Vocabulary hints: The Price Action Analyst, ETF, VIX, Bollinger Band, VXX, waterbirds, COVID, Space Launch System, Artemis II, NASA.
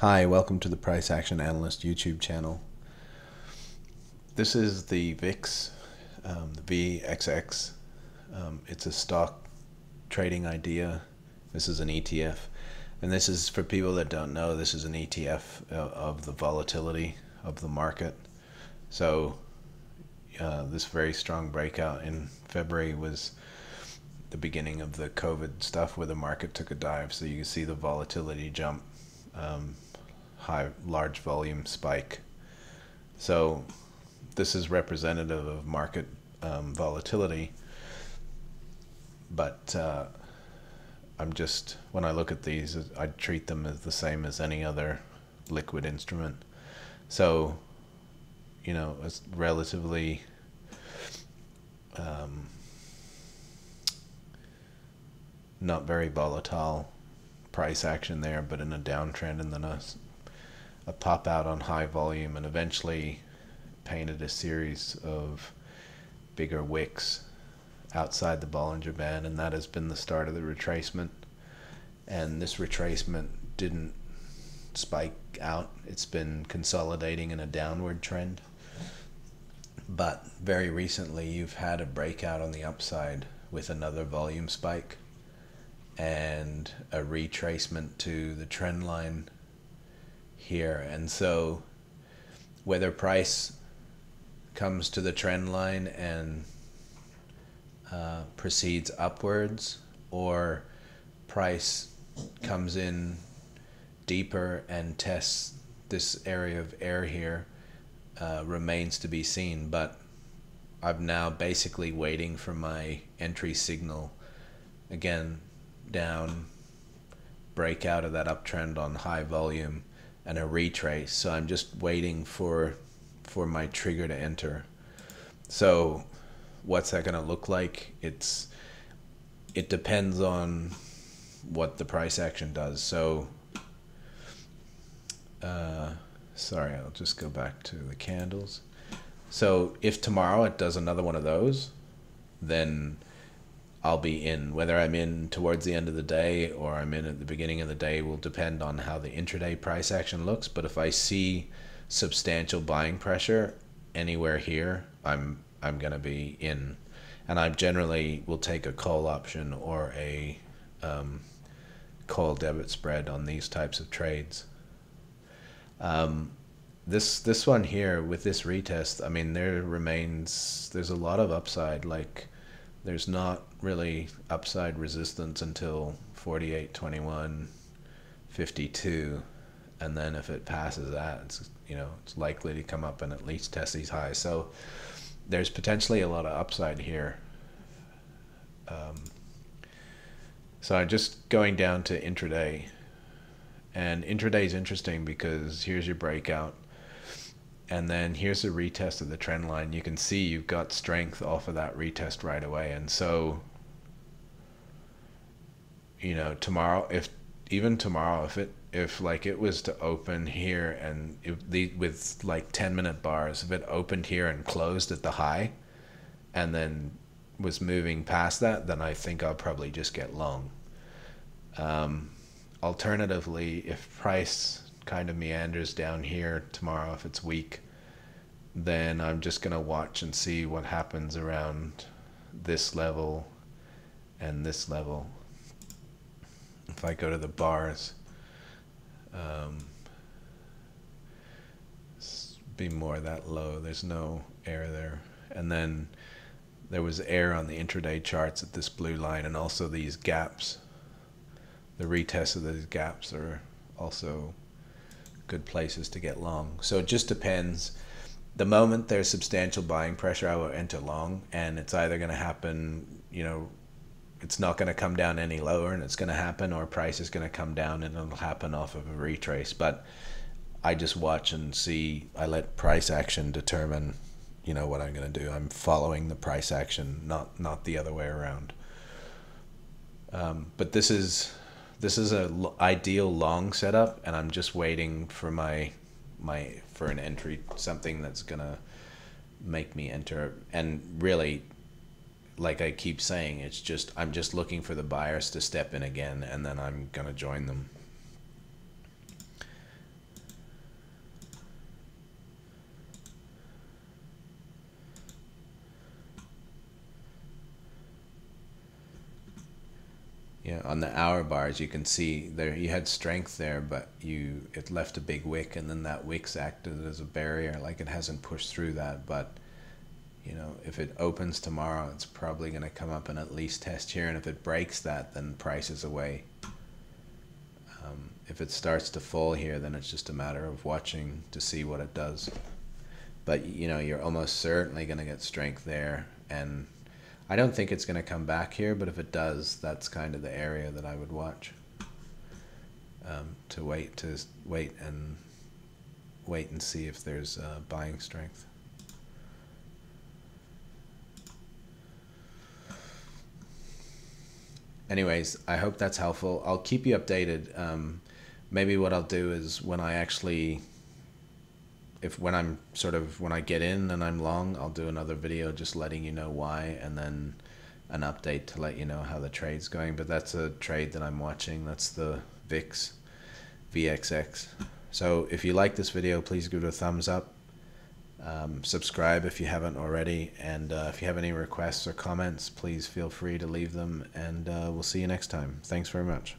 Hi, welcome to the Price Action Analyst YouTube channel. This is the VIX, the VXX. It's a stock trading idea. This is an ETF. And this is, for people that don't know, this is an ETF of the volatility of the market. So this very strong breakout in February was the beginning of the COVID stuff where the market took a dive. So you can see the volatility jump. Large volume spike. So this is representative of market volatility, but when I look at these, I treat them as the same as any other liquid instrument. So, you know, it's relatively not very volatile price action there, but in a downtrend, and then a pop out on high volume, and eventually painted a series of bigger wicks outside the Bollinger Band, and that has been the start of the retracement. And this retracement didn't spike out, it's been consolidating in a downward trend, but very recently you've had a breakout on the upside with another volume spike and a retracement to the trend line here. And so whether price comes to the trend line and proceeds upwards, or price comes in deeper and tests this area of air here, remains to be seen. But I'm now basically waiting for my entry signal again. Down, break out of that uptrend on high volume, and a retrace. So I'm just waiting for my trigger to enter. So what's that going to look like? It depends on what the price action does. So sorry, I'll just go back to the candles. So if tomorrow it does another one of those, then I'll be in. Whether I'm in towards the end of the day or I'm in at the beginning of the day will depend on how the intraday price action looks. But if I see substantial buying pressure anywhere here, I'm gonna be in, and I generally will take a call option or a call debit spread on these types of trades. This one here with this retest, I mean, there's a lot of upside. Like, there's not really upside resistance until 48.21, 52, and then if it passes that, it's, you know, it's likely to come up and at least test these highs. So there's potentially a lot of upside here. So I'm just going down to intraday, and intraday is interesting because here's your breakout, and then here's the retest of the trend line. You can see you've got strength off of that retest right away. And so, you know, tomorrow, if like it was to open here, and with like 10-minute bars, if it opened here and closed at the high and then was moving past that, then I think I'll probably just get long. Alternatively, if price kind of meanders down here tomorrow, if it's weak, then I'm just gonna watch and see what happens around this level and this level. If I go to the bars, be more that low, there's no air there, and then there was air on the intraday charts at this blue line, and also these gaps, the retest of those gaps are also good places to get long. So it just depends. The moment there's substantial buying pressure, I will enter long, and it's either going to happen, you know, it's not going to come down any lower and it's going to happen, or price is going to come down and it'll happen off of a retrace. But I just watch and see. I let price action determine, you know, what I'm going to do. I'm following the price action, not the other way around. But this is an ideal long setup, and I'm just waiting for for an entry, something that's gonna make me enter. And really, like I keep saying, it's just, I'm just looking for the buyers to step in again, and then I'm gonna join them. you know, on the hour bars, you can see there you had strength there, but it left a big wick, and then that wick's acted as a barrier, like it hasn't pushed through that. But you know, if it opens tomorrow, it's probably going to come up and at least test here, and if it breaks that, then price is away. If it starts to fall here, then it's just a matter of watching to see what it does. But you know, you're almost certainly going to get strength there, and I don't think it's going to come back here, but if it does, that's kind of the area that I would watch. To wait and see if there's buying strength. Anyways, I hope that's helpful. I'll keep you updated. Maybe what I'll do is when I actually, when I get in and I'm long, I'll do another video just letting you know why, and then an update to let you know how the trade's going. But that's a trade that I'm watching. That's the VIX, VXX. So if you like this video, please give it a thumbs up. Subscribe if you haven't already, and if you have any requests or comments, please feel free to leave them, and we'll see you next time. Thanks very much.